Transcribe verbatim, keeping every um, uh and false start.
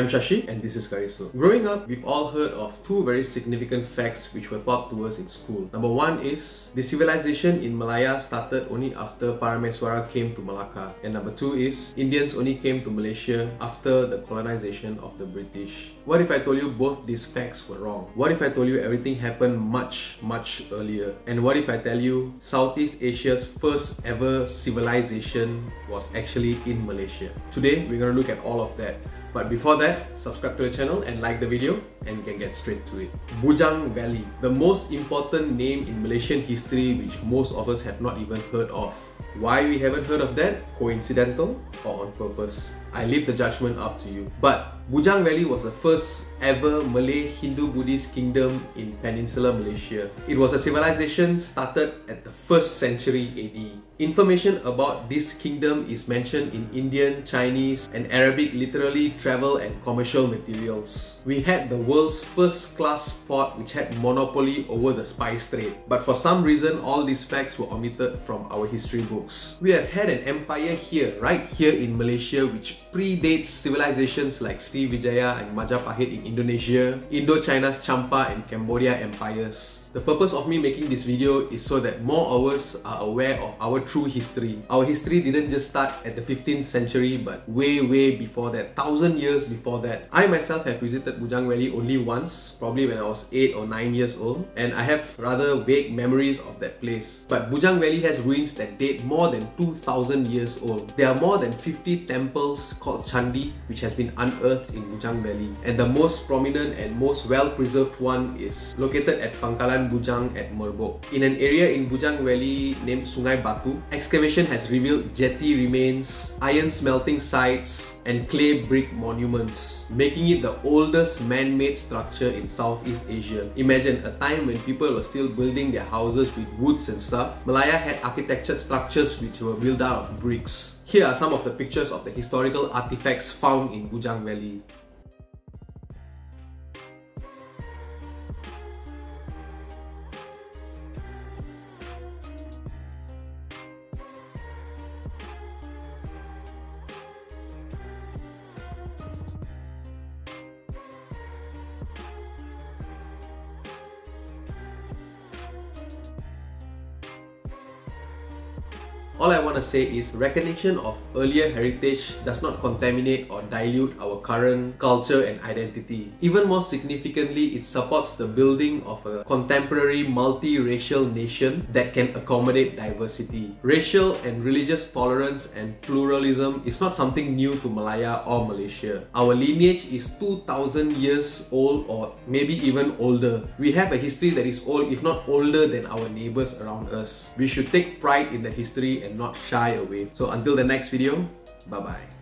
I'm Shashi and this is Cariso. Growing up, we've all heard of two very significant facts which were taught to us in school. Number one is, the civilization in Malaya started only after Parameswara came to Malacca. And number two is, Indians only came to Malaysia after the colonization of the British. What if I told you both these facts were wrong? What if I told you everything happened much, much earlier? And what if I tell you Southeast Asia's first ever civilization was actually in Malaysia? Today, we're going to look at all of that. But before that, subscribe to the channel and like the video, and we can get straight to it. Bujang Valley, the most important name in Malaysian history which most of us have not even heard of. Why we haven't heard of that? Coincidental or on purpose? I leave the judgement up to you. But Bujang Valley was the first ever Malay Hindu-Buddhist kingdom in Peninsular Malaysia. It was a civilization started at the first century A D. Information about this kingdom is mentioned in Indian, Chinese and Arabic literary, travel and commercial materials. We had the world's first class port which had monopoly over the spice trade. But for some reason, all these facts were omitted from our history books. We have had an empire here, right here in Malaysia, which predates civilizations like Sri Vijaya and Majapahit in Indonesia, Indochina's Champa and Cambodia empires. The purpose of me making this video is so that more of us are aware of our true history. Our history didn't just start at the fifteenth century, but way, way before that, thousand years before that. I myself have visited Bujang Valley only once, probably when I was eight or nine years old, and I have rather vague memories of that place. But Bujang Valley has ruins that date more than two thousand years old. There are more than fifty temples called Chandi which has been unearthed in Bujang Valley, and the most prominent and most well-preserved one is located at Pangkalan Bujang at Merbok. In an area in Bujang Valley named Sungai Batu, excavation has revealed jetty remains, iron smelting sites and clay brick monuments, making it the oldest man-made structure in Southeast Asia. Imagine a time when people were still building their houses with woods and stuff. Malaya had architectured structures which were built out of bricks. Here are some of the pictures of the historical artifacts found in Bujang Valley. All I want to say is recognition of earlier heritage does not contaminate or dilute our current culture and identity. Even more significantly, it supports the building of a contemporary multiracial nation that can accommodate diversity. Racial and religious tolerance and pluralism is not something new to Malaya or Malaysia. Our lineage is two thousand years old or maybe even older. We have a history that is old, if not older than our neighbors around us. We should take pride in that history and not shy away. So until the next video, bye bye.